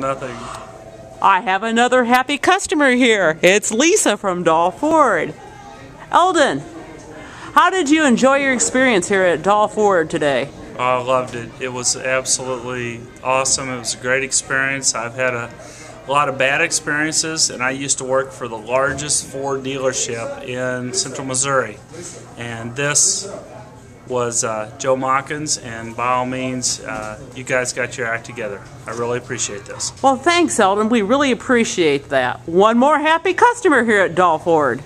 nothing. I have another happy customer here. It's Lisa from Dahl Ford. Eldon, how did you enjoy your experience here at Dahl Ford today? I loved it. It was absolutely awesome. It was a great experience. I've had a lot of bad experiences, and I used to work for the largest Ford dealership in central Missouri. And this was Joe Mockins, and by all means, you guys got your act together. I really appreciate this. Well, thanks, Eldon. We really appreciate that. One more happy customer here at Dahl Ford.